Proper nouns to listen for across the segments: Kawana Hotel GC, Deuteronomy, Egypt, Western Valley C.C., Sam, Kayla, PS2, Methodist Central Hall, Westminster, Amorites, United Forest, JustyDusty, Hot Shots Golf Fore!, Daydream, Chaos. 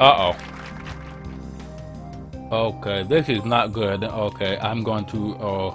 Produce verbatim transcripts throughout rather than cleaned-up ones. Uh-oh. Okay, this is not good. Okay, I'm going to, oh.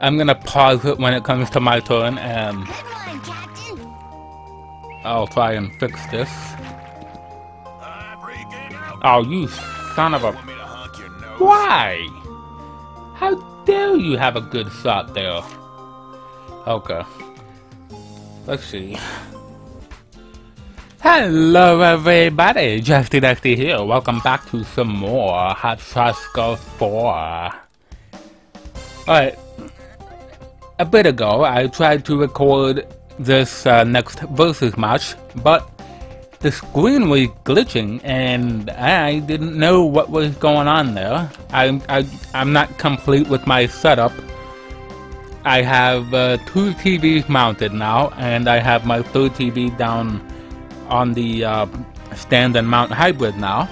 I'm gonna pause it when it comes to my turn, and good one, Captain. I'll try and fix this. Oh, you son of a... Why? How dare you have a good shot there? Okay. Let's see. Hello everybody, JustyDusty here. Welcome back to some more Hot Shots Golf Fore! Alright. A bit ago, I tried to record this uh, next versus match, but the screen was glitching and I didn't know what was going on there. I, I, I'm not complete with my setup. I have uh, two T Vs mounted now, and I have my third T V down on the uh, stand and mount hybrid now,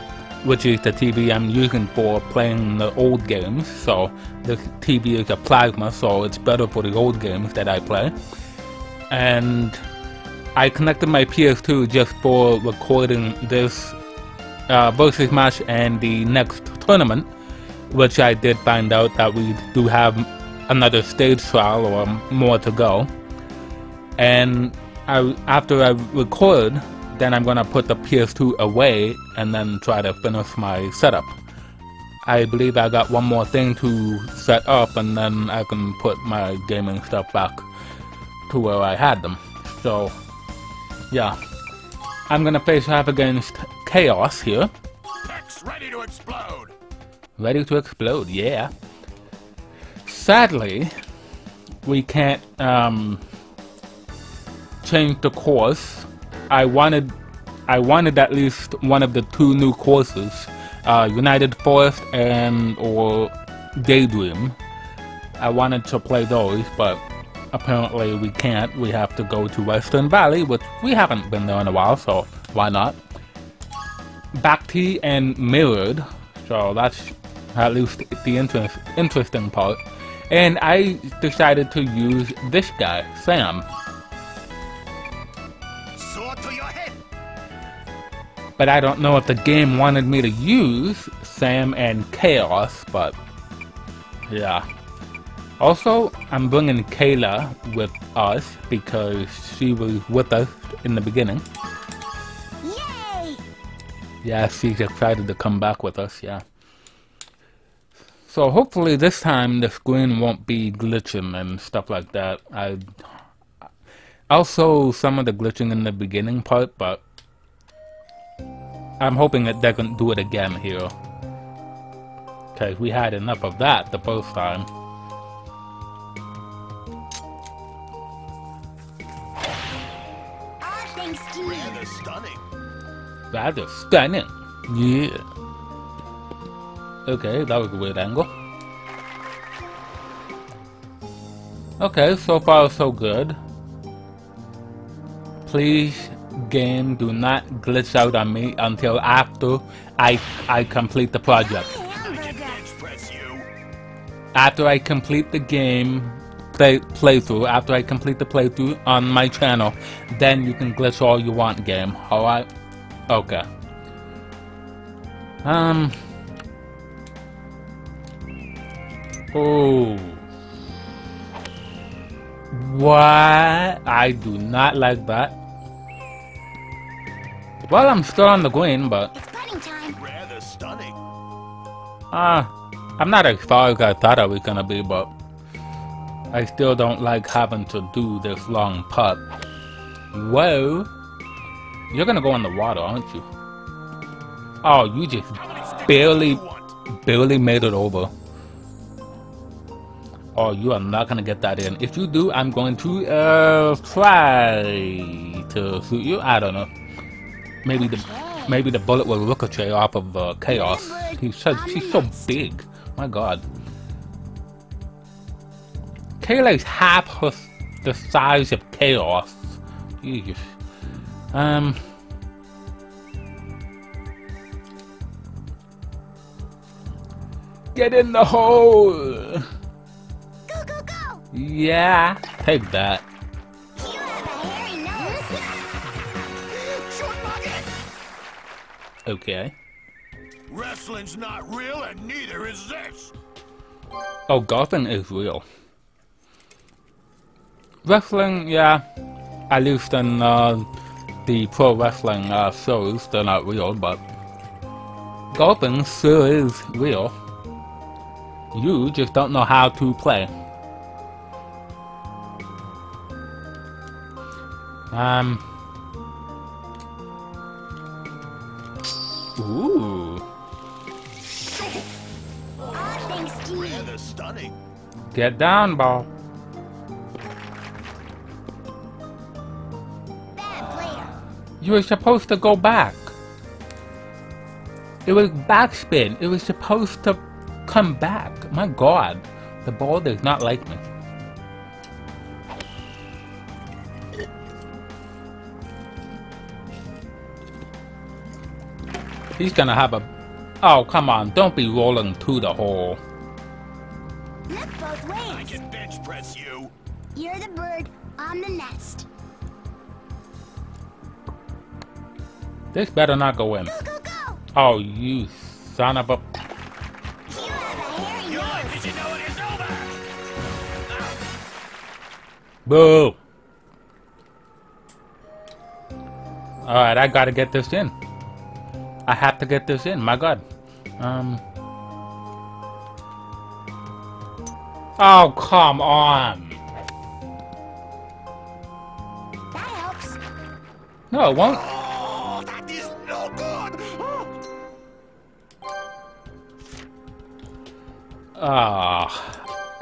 which is the T V I'm using for playing the old games. So this T V is a plasma, so it's better for the old games that I play. And I connected my P S two just for recording this uh, versus match and the next tournament, which I did find out that we do have another stage trial or more to go. And I, after I record, then I'm gonna put the P S two away and then try to finish my setup. I believe I got one more thing to set up, and then I can put my gaming stuff back to where I had them. So yeah, I'm gonna face off against Chaos here. X ready to explode. Ready to explode, yeah. Sadly, we can't um, change the course. I wanted, I wanted at least one of the two new courses, uh, United Forest and or Daydream. I wanted to play those, but apparently we can't. We have to go to Western Valley, which we haven't been there in a while, so why not? Back tee and mirrored, so that's at least the interest, interesting part. And I decided to use this guy, Sam. Sword to your head. But I don't know if the game wanted me to use Sam and Chaos, but yeah. Also, I'm bringing Kayla with us because she was with us in the beginning. Yay! Yeah, she's excited to come back with us, yeah. So hopefully this time the screen won't be glitching and stuff like that. I also some of the glitching in the beginning part, but I'm hoping it doesn't do it again here, because we had enough of that the first time. Rather stunning. Rather stunning. Yeah. Okay, that was a weird angle. Okay, so far so good. Please, game, do not glitch out on me until after I I complete the project. After I complete the game. Play, playthrough, after I complete the playthrough on my channel, then you can glitch all you want, game. Alright? Okay. Um. Oh. What? I do not like that. Well, I'm still on the green, but. It's putting time. Rather stunning. Uh, I'm not as far as I thought I was gonna be, but. I still don't like having to do this long putt. Whoa! You're gonna go in the water, aren't you? Oh, you just barely, barely made it over. Oh, you are not gonna get that in. If you do, I'm going to uh, try to shoot you. I don't know. Maybe the, maybe the bullet will ricochet off of uh, Chaos. He's so, she's so big. My God. Kayla's half her, the size of Chaos. Jesus. Um. Get in the hole! Go, go, go! Yeah, take that. You have a hairy nose. Okay. Wrestling's not real, and neither is this. Oh, golfing is real. Wrestling, yeah. At least in uh, the pro wrestling uh, shows, they're not real, but golfing sure is real. You just don't know how to play. Um. Ooh. Rather stunning. Get down, ball. You were supposed to go back. It was backspin. It was supposed to come back. My God, the ball does not like me. He's gonna have a... Oh, come on, don't be rolling to the hole. Look both ways. I can bench press you. You're the bird on the nest. This better not go in. Go, go, go. Oh, you son of a... You have a hairy nose. Did you know it is over? Boo. Alright, I gotta get this in. I have to get this in, my God. Um. Oh, come on. That helps. No, it won't. Oh, that is no good. Ah, oh,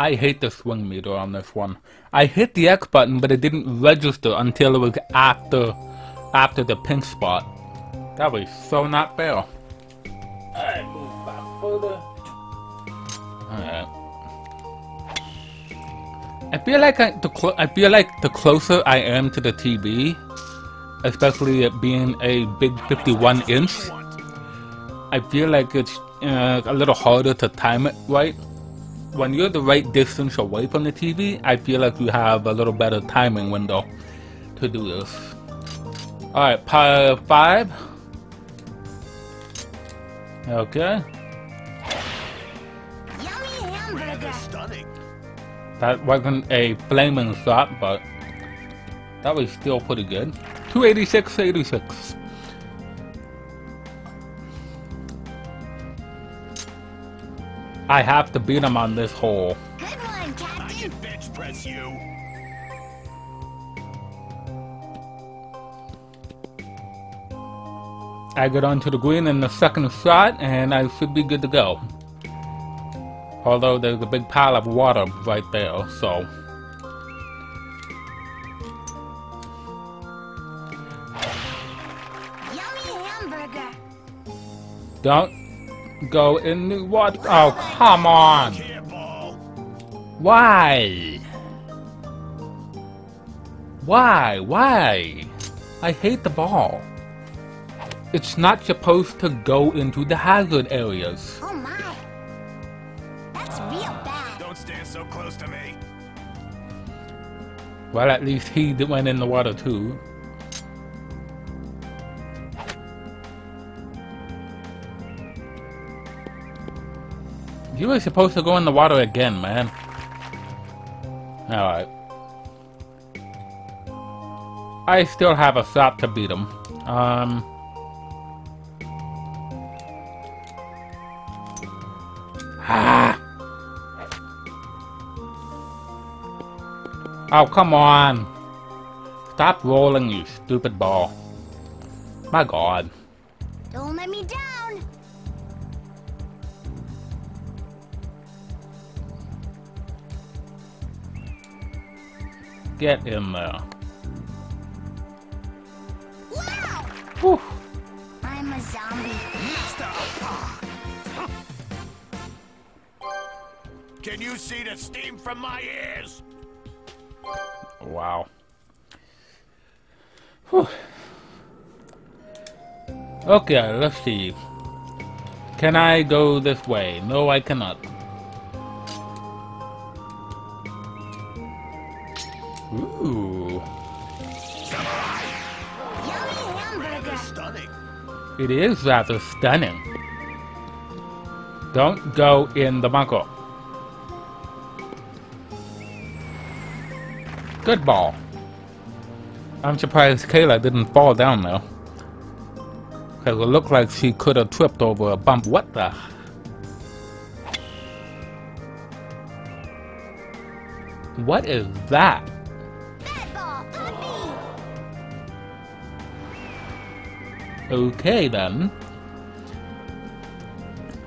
I hate the swing meter on this one. I hit the X button, but it didn't register until it was after, after the pink spot. That was so not fair. Alright, move back further. Alright. I feel like I, the clo I feel like the closer I am to the T V, especially it being a big fifty-one inch, I feel like it's uh, a little harder to time it right. When you're the right distance away from the T V, I feel like you have a little better timing window to do this. Alright, pile five. Okay. That wasn't a flaming shot, but that was still pretty good. two eighty-six eighty-six. I have to beat him on this hole. Good one, Captain. I can bench press you. I get onto the green in the second shot, and I should be good to go. Although there's a big pile of water right there, so... Yummy hamburger! Don't go in the water. Oh, come on! Why? Why? Why? I hate the ball. It's not supposed to go into the hazard areas. Oh my! That's real bad. Don't stand so close to me. Well, at least he went in the water too. You were supposed to go in the water again, man. Alright. I still have a shot to beat him. Um... Ah. Oh, come on. Stop rolling, you stupid ball. My God. Don't let me down. Get in there. Wow. Whew. I'm a zombie. Can you see the steam from my ears? Wow. Whew. Okay, let's see. Can I go this way? No, I cannot. Ooh. Yummy hamburger. It is rather stunning. Don't go in the bunker. Good ball. I'm surprised Kayla didn't fall down though. Because it looked like she could have tripped over a bump. What the? What is that? Bad ball, puppy. Okay then.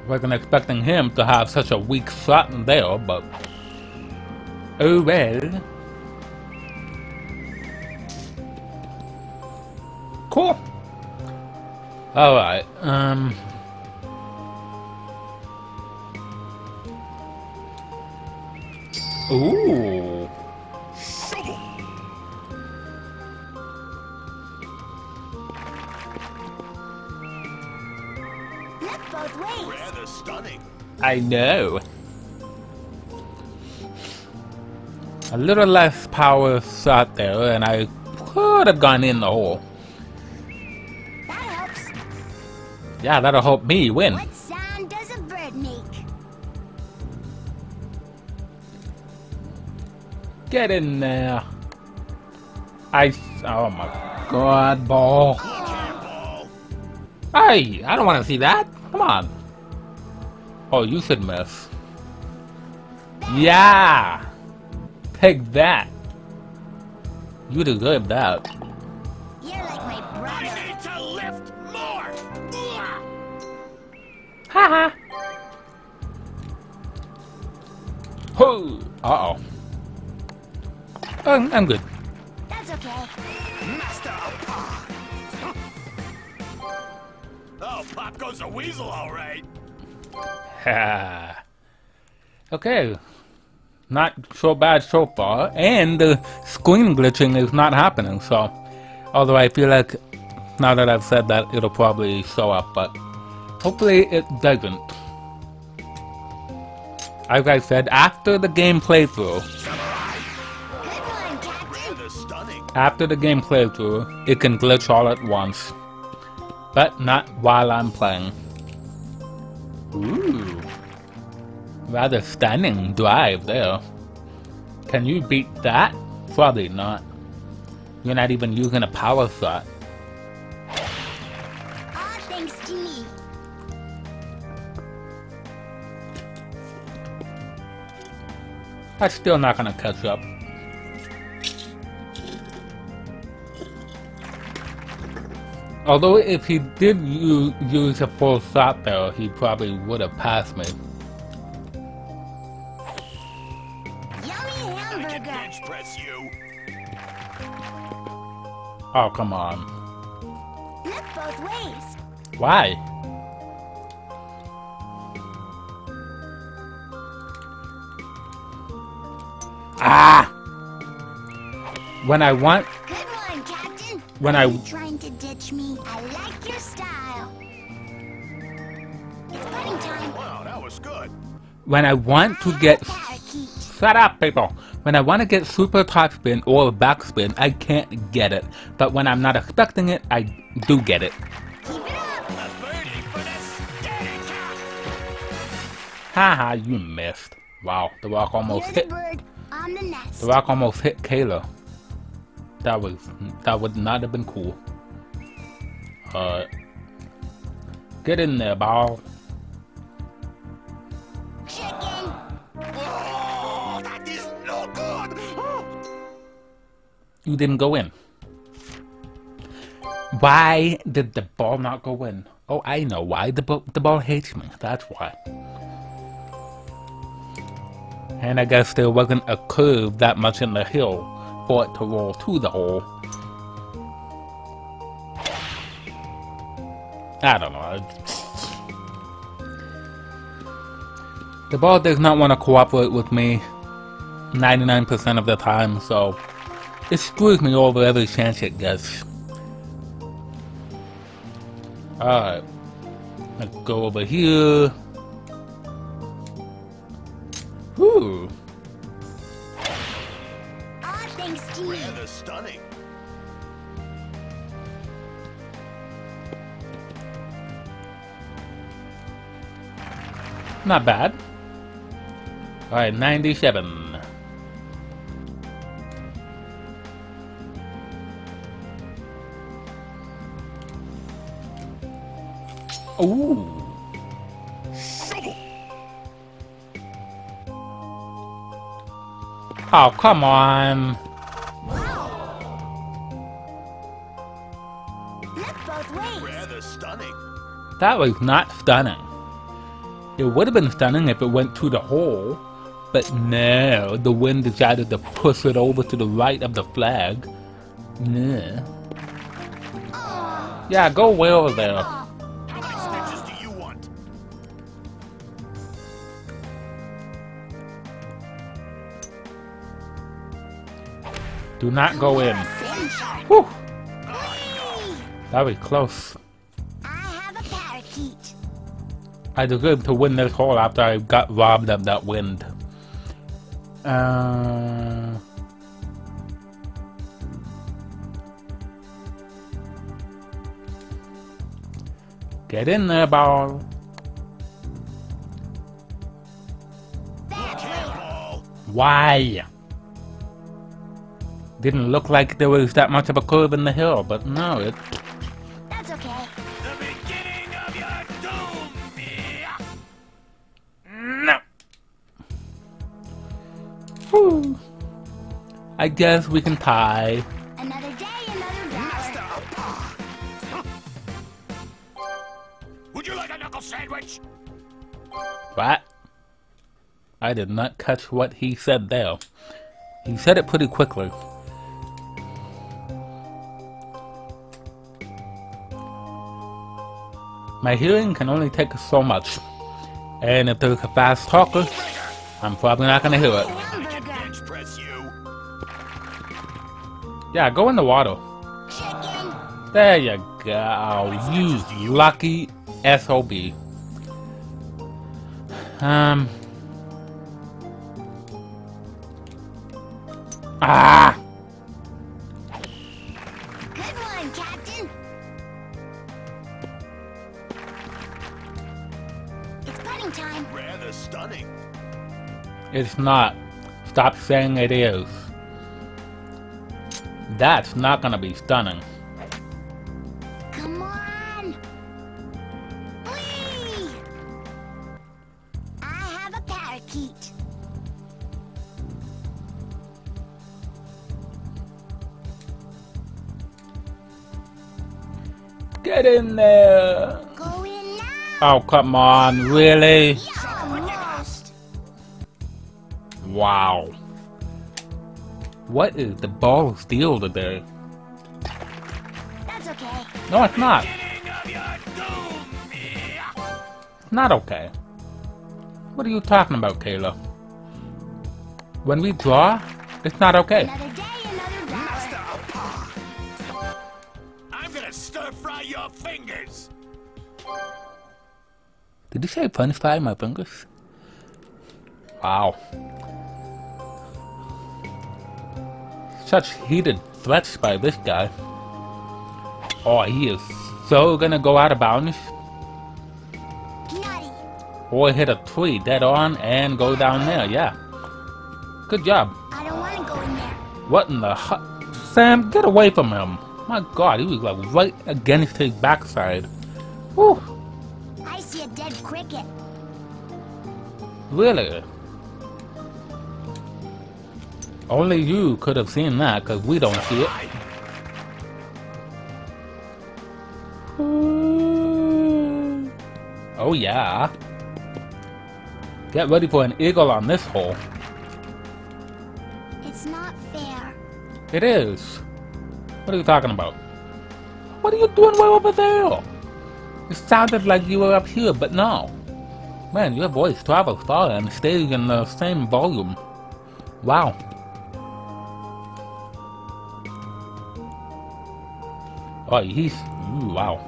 Wasn't expecting him to have such a weak shot in there, but oh well. Cool. All right. Um. Ooh. Rather stunning. I know. A little less power shot there, and I could have gone in the hole. Yeah, that'll help me win. What sound does a bird make? Get in there. I. Oh my god, ball. Hey, I don't want to see that. Come on. Oh, you should miss. Yeah. Take that. You deserve that. You're like my brother. I need to lift more. Haha. Ho. Uh oh. Um, I'm good. That's okay. Master of Pop. Oh, Pop goes a weasel, all right. Ha. Okay. Not so bad so far, and the screen glitching is not happening. So, although I feel like now that I've said that, it'll probably show up, but. Hopefully it doesn't. As I said, after the game playthrough, after the game playthrough, it can glitch all at once, but not while I'm playing. Ooh, rather stunning drive there. Can you beat that? Probably not. You're not even using a power shot. That's still not gonna catch up. Although if he did use, use a full shot there, he probably would have passed me. Yummy hamburger. I can bench press you. Oh come on. Look both ways. Why? Ah! When I want. Good one, Captain. When I. Are you trying to ditch me? I like your style. It's putting time. Wow, that was good. When I want to get. Shut up, people! When I want to get super topspin or backspin, I can't get it. But when I'm not expecting it, I do get it. Keep it up! A birdie for the steady cap! Haha, you missed. Wow, the rock almost hit. The, the rock almost hit Kayla. That was that would not have been cool. Uh, get in there, ball. Chicken. Oh, that is no good. Oh. You didn't go in. Why did the ball not go in? Oh, I know why. The ball the ball hates me. That's why. And I guess there wasn't a curve that much in the hill for it to roll to the hole. I don't know. The ball does not want to cooperate with me ninety-nine percent of the time, so it screws me over every chance it gets. Alright. Let's go over here. Ooh. Oh, thanks to you. Rather stunning. Not bad. Alright, ninety-seven. Ooh. Oh, come on. That was not stunning. It would have been stunning if it went through the hole, but no, the wind decided to push it over to the right of the flag. No. Yeah, go well there. How many stitches do you want? Do not go in. Whew. That was close. I deserve to win this hole after I got robbed of that wind. Uh... Get in there, ball. Why? Didn't look like there was that much of a curve in the hill, but no, it... That's okay. I guess we can tie. Another day, another dollar. Would you like a knuckle sandwich? What? I did not catch what he said there. He said it pretty quickly. My hearing can only take so much. And if there's a fast talker, I'm probably not gonna hear it. Yeah, go in the water. Chicken. There you go. You lucky S O B. Um. Ah! Good one, Captain. It's putting time. Rather stunning. It's not. Stop saying it is. That's not gonna be stunning. Come on! Whee! I have a parakeet. Get in there! Go in now! Oh, come on, really? Wow. What is the ball's deal today? That's okay. No, it's not. It's not okay. What are you talking about, Kayla? When we draw, it's not okay. Another day, another I'm gonna stir fry your fingers. Did you say fun fry my fingers? Wow. Such heated threats by this guy. Oh, he is so gonna go out of bounds. Nutty. Or hit a tree dead on and go down there, yeah. Good job. I don't wanna go in there. What in the hut? Sam, get away from him. My god, he was like right against his backside. Whew. I see a dead cricket. Really? Only you could have seen that, because we don't see it. Oh yeah. Get ready for an eagle on this hole. It's not fair. It is. What are you talking about? What are you doing way over there? It sounded like you were up here, but no. Man, your voice travels far and stays in the same volume. Wow. Oh, he's... Ooh, wow.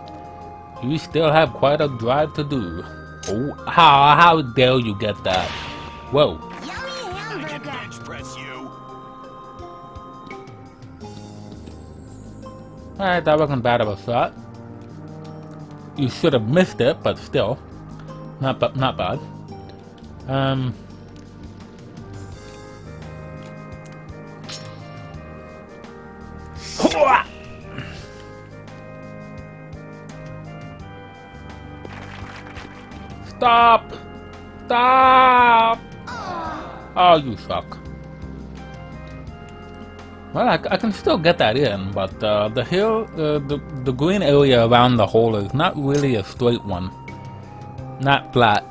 You still have quite a drive to do. Oh, how, how dare you get that? Whoa. Yummy hamburger. I can bench press you. Alright, that wasn't bad of a shot. You should have missed it, but still. Not, not bad. Um... Stop! Stop! Oh, you suck. Well, I, I can still get that in, but uh, the hill, uh, the, the green area around the hole is not really a straight one. Not flat.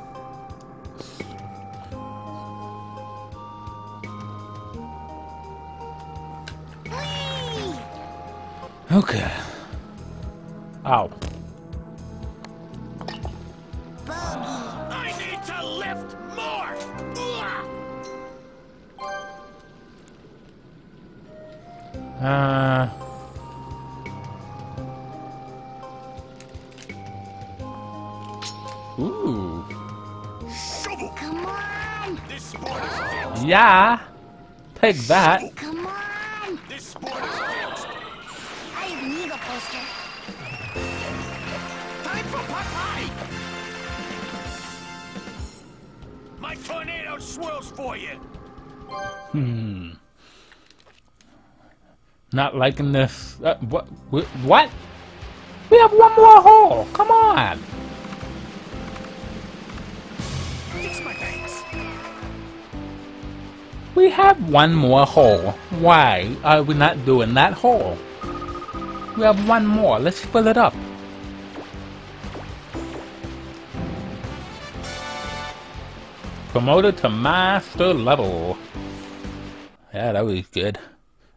Okay. Ow. I need to lift more. Uh. Ooh. Come on. This sport is fixed. Yeah. Take that. Come on. This sport is fixed. I need a poster. Time for Popeye. My tornado swirls for you. Hmm. Not liking this. Uh, what? What? We have one more hole. Come on. Fix my banks. We have one more hole. Why are we not doing that hole? We have one more. Let's fill it up. Promoted to master level. Yeah, that was good.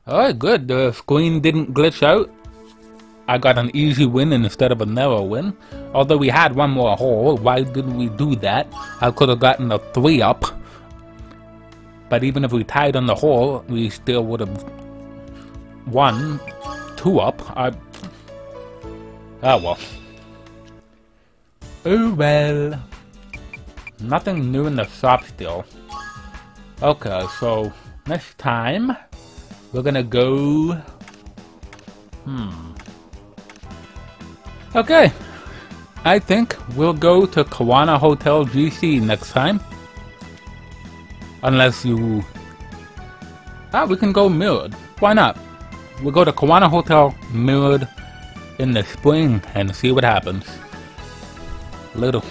Alright, good. The screen didn't glitch out. I got an easy win instead of a narrow win. Although we had one more hole, why did we do that? I could have gotten a three up. But even if we tied on the hole, we still would have won two up. I... Oh well. Oh well. Nothing new in the shop still. Okay, so next time we're gonna go. Hmm. Okay, I think we'll go to Kawana Hotel G C next time. Unless you. Ah, we can go mirrored. Why not? We'll go to Kawana Hotel mirrored in the spring and see what happens. Little.